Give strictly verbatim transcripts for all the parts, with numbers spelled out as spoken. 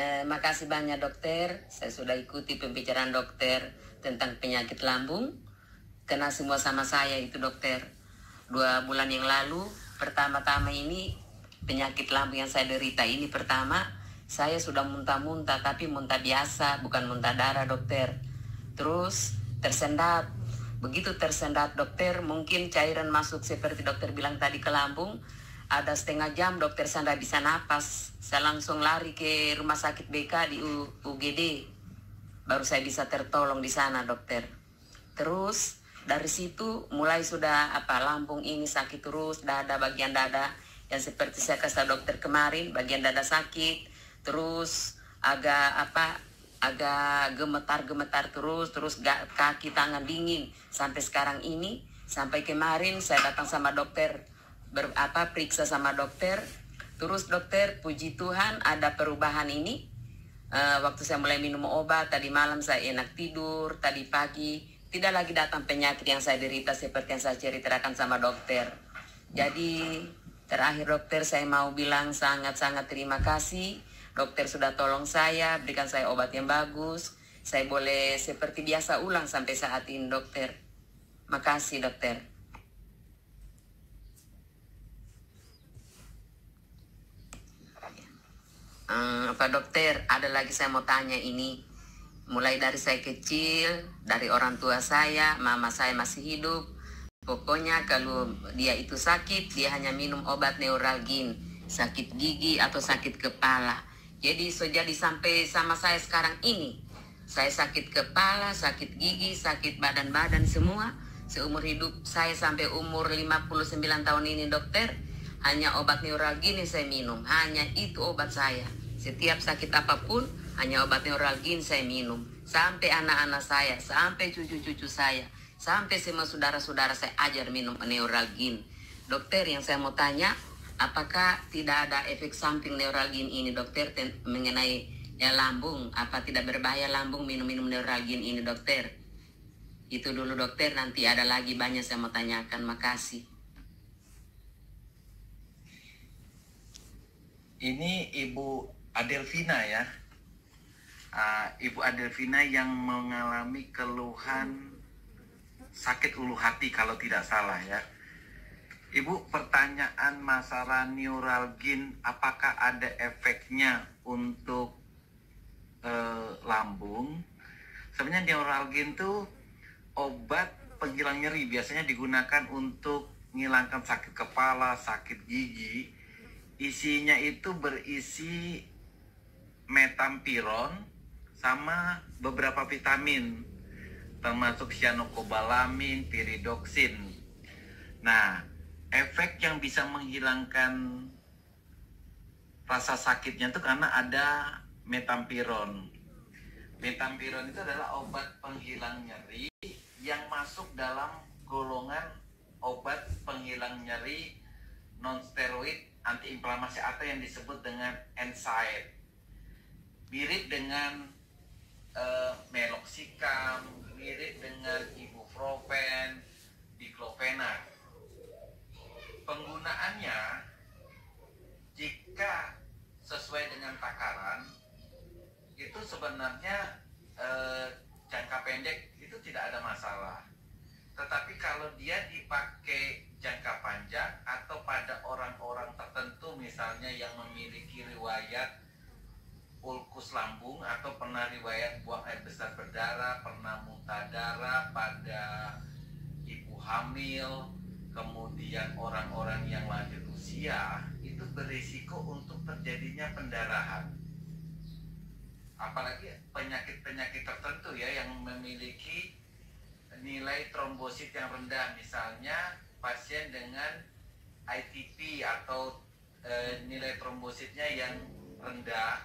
Eh, makasih banyak dokter, saya sudah ikuti pembicaraan dokter tentang penyakit lambung. Kena semua sama saya itu dokter. Dua bulan yang lalu, pertama-tama ini penyakit lambung yang saya derita ini pertama, saya sudah muntah-muntah, tapi muntah biasa, bukan muntah darah dokter. Terus tersendat. Begitu tersendat dokter, mungkin cairan masuk seperti dokter bilang tadi ke lambung. Ada setengah jam dokter saya tidak bisa napas. Saya langsung lari ke rumah sakit B K di U G D. Baru saya bisa tertolong di sana dokter. Terus dari situ mulai sudah apa lambung ini sakit terus, dada bagian dada yang seperti saya kasih dokter kemarin, bagian dada sakit. Terus agak apa agak gemetar-gemetar terus, terus kaki tangan dingin. Sampai sekarang ini, sampai kemarin saya datang sama dokter, ber, apa, periksa sama dokter. Terus dokter, puji Tuhan ada perubahan ini. Uh, waktu saya mulai minum obat, tadi malam saya enak tidur, tadi pagi tidak lagi datang penyakit yang saya derita seperti yang saya ceritakan sama dokter. Jadi terakhir dokter, saya mau bilang sangat-sangat terima kasih. Dokter sudah tolong saya, berikan saya obat yang bagus. Saya boleh seperti biasa ulang sampai saat ini dokter. Makasih dokter. Hmm, Pak dokter, ada lagi saya mau tanya ini. Mulai dari saya kecil, dari orang tua saya, mama saya masih hidup. Pokoknya kalau dia itu sakit, dia hanya minum obat neuralgin. Sakit gigi atau sakit kepala. Jadi sejadi sampai sama saya sekarang ini, saya sakit kepala, sakit gigi, sakit badan-badan semua. Seumur hidup saya sampai umur lima puluh sembilan tahun ini dokter, hanya obat neuralgin yang saya minum. Hanya itu obat saya. Setiap sakit apapun, hanya obat neuralgin saya minum. Sampai anak-anak saya, sampai cucu-cucu saya, sampai semua saudara-saudara saya ajar minum neuralgin. Dokter, yang saya mau tanya, apakah tidak ada efek samping neuralgin ini dokter mengenai ya, lambung? Apa tidak berbahaya lambung minum-minum neuralgin ini dokter? Itu dulu dokter, nanti ada lagi banyak saya mau tanyakan. Makasih. Ini Ibu Adelvina ya. Uh, Ibu Adelvina yang mengalami keluhan sakit ulu hati kalau tidak salah ya. Ibu, pertanyaan masalah neuralgin, apakah ada efeknya untuk e, lambung? Sebenarnya neuralgin itu obat penghilang nyeri, biasanya digunakan untuk menghilangkan sakit kepala, sakit gigi. Isinya itu berisi metampiron sama beberapa vitamin, termasuk sianokobalamin, pyridoxin. Nah, efek yang bisa menghilangkan rasa sakitnya itu karena ada metampiron. Metampiron itu adalah obat penghilang nyeri yang masuk dalam golongan obat penghilang nyeri non-steroid antiinflamasi atau yang disebut dengan N S A I D. Mirip dengan uh, meloxicam, mirip dengan ibuprofen, diclofenac. Penggunaannya, jika sesuai dengan takaran, itu sebenarnya eh, jangka pendek itu tidak ada masalah. Tetapi kalau dia dipakai jangka panjang atau pada orang-orang tertentu, misalnya yang memiliki riwayat ulkus lambung atau pernah riwayat buang air besar berdarah, pernah muntah darah pada ibu hamil, kemudian orang-orang yang lanjut usia, itu berisiko untuk terjadinya pendarahan. Apalagi penyakit-penyakit tertentu ya, yang memiliki nilai trombosit yang rendah. Misalnya pasien dengan I T P atau e, nilai trombositnya yang rendah.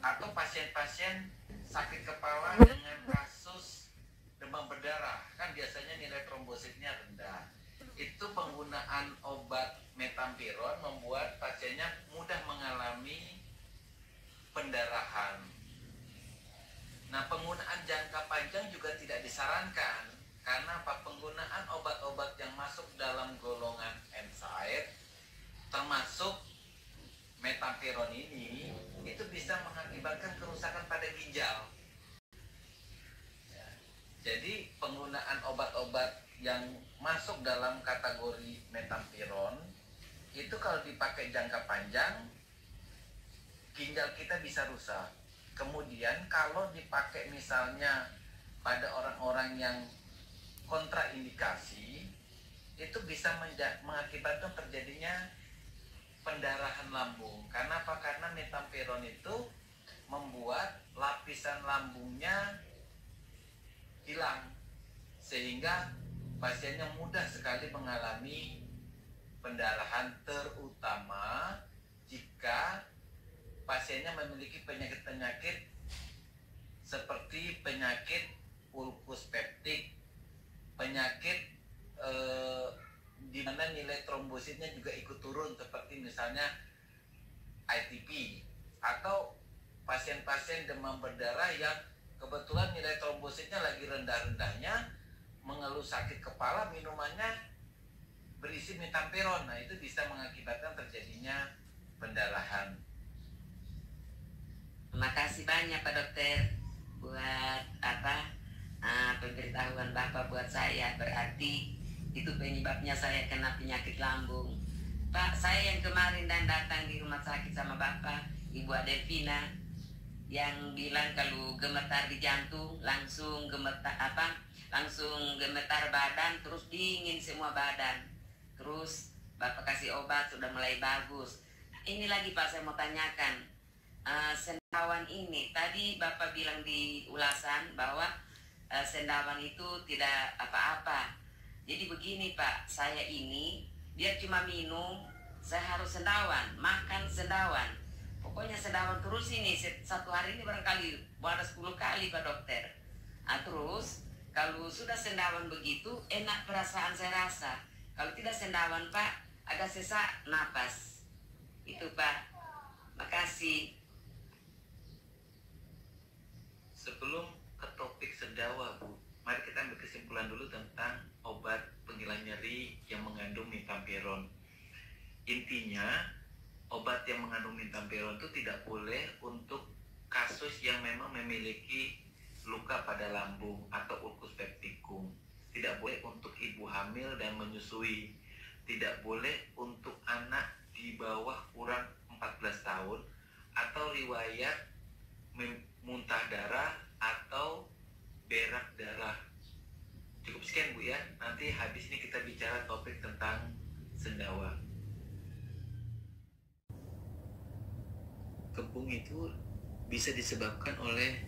Atau pasien-pasien sakit kepala dengan kasus demam berdarah, kan biasanya nilai trombositnya rendah. Itu penggunaan obat metampiron membuat pasiennya mudah mengalami pendarahan. Nah, penggunaan jangka panjang juga tidak disarankan. Karena apa? Penggunaan obat-obat yang masuk dalam golongan N S A I D, termasuk metampiron ini, itu bisa mengakibatkan mengakibatkan kerusakan pada ginjal. Ya. Jadi penggunaan obat-obat yang masuk dalam kategori metampiron itu kalau dipakai jangka panjang ginjal kita bisa rusak. Kemudian kalau dipakai misalnya pada orang-orang yang kontraindikasi itu bisa mengakibatkan terjadinya pendarahan lambung. Karena apa? Karena metampiron itu membuat lapisan lambungnya hilang, sehingga pasiennya mudah sekali mengalami pendarahan, terutama jika pasiennya memiliki penyakit-penyakit seperti penyakit ulkus peptik, penyakit eh, di mana nilai trombositnya juga ikut turun seperti misalnya I T P, atau pasien-pasien demam berdarah yang kebetulan nilai trombositnya lagi rendah-rendahnya, mengeluh sakit kepala, minumannya berisi metampiron. Nah, itu bisa mengakibatkan terjadinya pendarahan. Terima kasih banyak Pak Dokter buat apa uh, pemberitahuan Bapak buat saya, berarti itu penyebabnya saya kena penyakit lambung. Pak, saya yang kemarin dan datang di rumah sakit sama Bapak, Ibu Adelvina, yang bilang kalau gemetar di jantung, langsung gemetar apa? Langsung gemetar badan, terus dingin semua badan. Terus Bapak kasih obat, sudah mulai bagus. Ini lagi Pak, saya mau tanyakan uh, sendawan ini. Tadi Bapak bilang di ulasan bahwa uh, sendawan itu tidak apa-apa. Jadi begini Pak, saya ini biar cuma minum, saya harus sendawan, makan sendawan. Pokoknya sendawan terus ini, satu hari ini barangkali ada sepuluh kali Pak Dokter. Nah, terus, kalau sudah sendawan begitu, enak perasaan saya rasa. Kalau tidak sendawan Pak, agak sesak napas. Itu Pak, makasih. Sebelum ke topik sendawa Bu, mari kita ambil kesimpulan dulu tentang obat penghilang nyeri yang mengandung metampiron. Intinya, obat yang mengandung metampiron itu tidak boleh untuk kasus yang memang memiliki luka pada lambung atau ulkus peptikum. Tidak boleh untuk ibu hamil dan menyusui. Tidak boleh untuk anak di bawah kurang empat belas tahun atau riwayat muntah darah atau berak darah. Cukup sekian Bu ya, nanti habis ini kita bicara topik tentang sendawa. Kembung itu bisa disebabkan oleh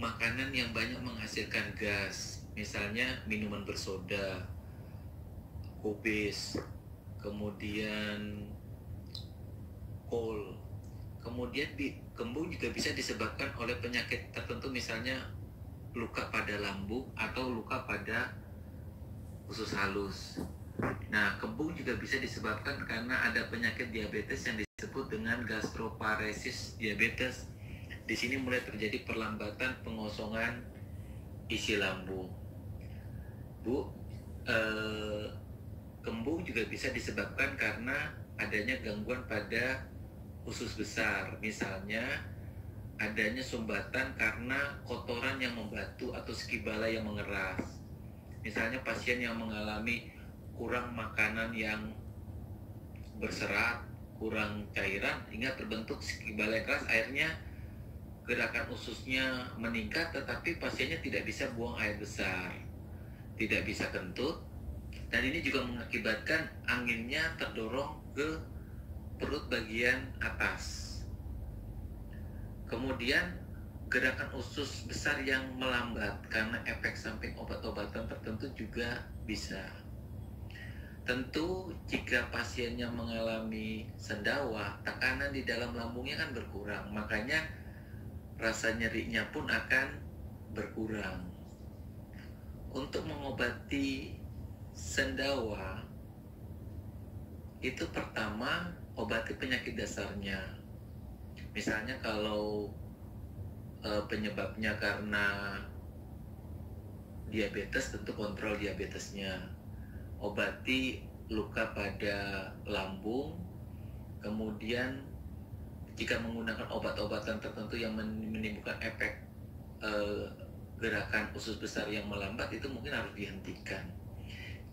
makanan yang banyak menghasilkan gas, misalnya minuman bersoda, kubis, kemudian kol. Kemudian kembung juga bisa disebabkan oleh penyakit tertentu, misalnya luka pada lambung atau luka pada usus halus. Nah, kembung juga bisa disebabkan karena ada penyakit diabetes yang disebut dengan gastroparesis diabetes. Di sini mulai terjadi perlambatan pengosongan isi lambung. Bu, eh, kembung juga bisa disebabkan karena adanya gangguan pada usus besar, misalnya adanya sumbatan karena kotoran yang membatu atau skibala yang mengeras. Misalnya pasien yang mengalami kurang makanan yang berserat, kurang cairan, hingga terbentuk skibala yang keras, akhirnya gerakan ususnya meningkat, tetapi pasiennya tidak bisa buang air besar, tidak bisa kentut, dan ini juga mengakibatkan anginnya terdorong ke perut bagian atas. Kemudian gerakan usus besar yang melambat karena efek samping obat-obatan tertentu juga bisa. Tentu jika pasiennya mengalami sendawa, tekanan di dalam lambungnya kan berkurang, makanya rasa nyerinya pun akan berkurang. Untuk mengobati sendawa, itu pertama obati penyakit dasarnya. Misalnya kalau e, penyebabnya karena diabetes, tentu kontrol diabetesnya. Obati luka pada lambung, kemudian jika menggunakan obat-obatan tertentu yang menimbulkan efek eh, gerakan usus besar yang melambat, itu mungkin harus dihentikan.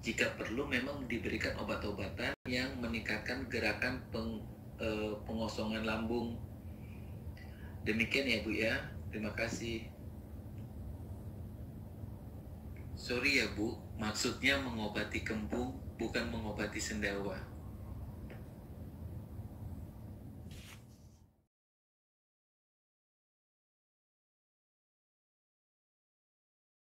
Jika perlu memang diberikan obat-obatan yang meningkatkan gerakan peng, eh, pengosongan lambung. Demikian ya Bu ya, terima kasih. Sorry ya Bu, maksudnya mengobati kembung bukan mengobati sendawa.